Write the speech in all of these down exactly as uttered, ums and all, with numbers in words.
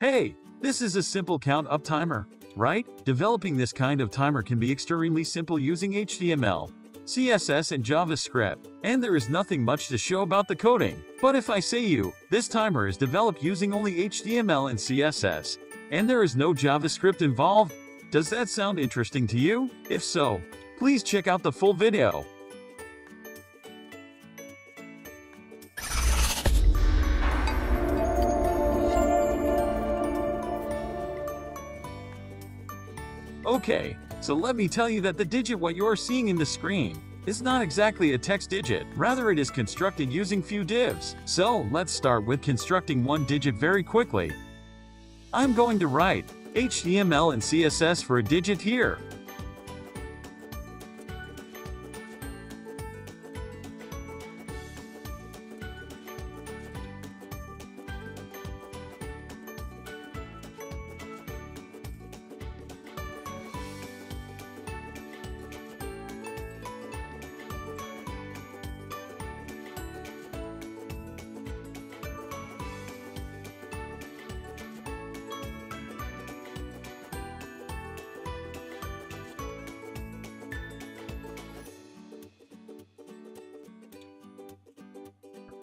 Hey, this is a simple count-up timer, right? Developing this kind of timer can be extremely simple using H T M L, C S S and JavaScript, and there is nothing much to show about the coding. But if I say you, this timer is developed using only H T M L and C S S, and there is no JavaScript involved, does that sound interesting to you? If so, please check out the full video. Okay, so let me tell you that the digit what you're seeing in the screen is not exactly a text digit, rather it is constructed using few divs. So let's start with constructing one digit very quickly. I'm going to write H T M L and C S S for a digit here.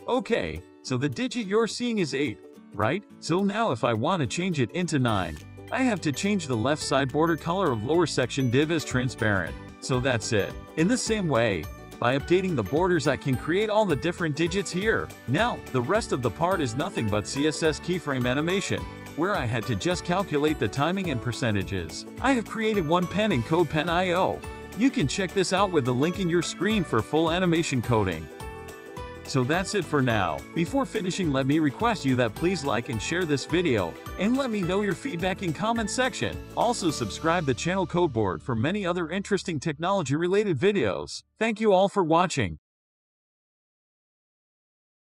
Okay, so the digit you're seeing is eight, right? So now if I want to change it into nine, I have to change the left side border color of lower section div as transparent. So that's it. In the same way, by updating the borders I can create all the different digits here. Now, the rest of the part is nothing but C S S keyframe animation, where I had to just calculate the timing and percentages. I have created one pen in CodePen dot i o. You can check this out with the link in your screen for full animation coding. So that's it for now. Before finishing, let me request you that please like and share this video, and let me know your feedback in comment section. Also subscribe the channel Codeboard for many other interesting technology related videos. Thank you all for watching.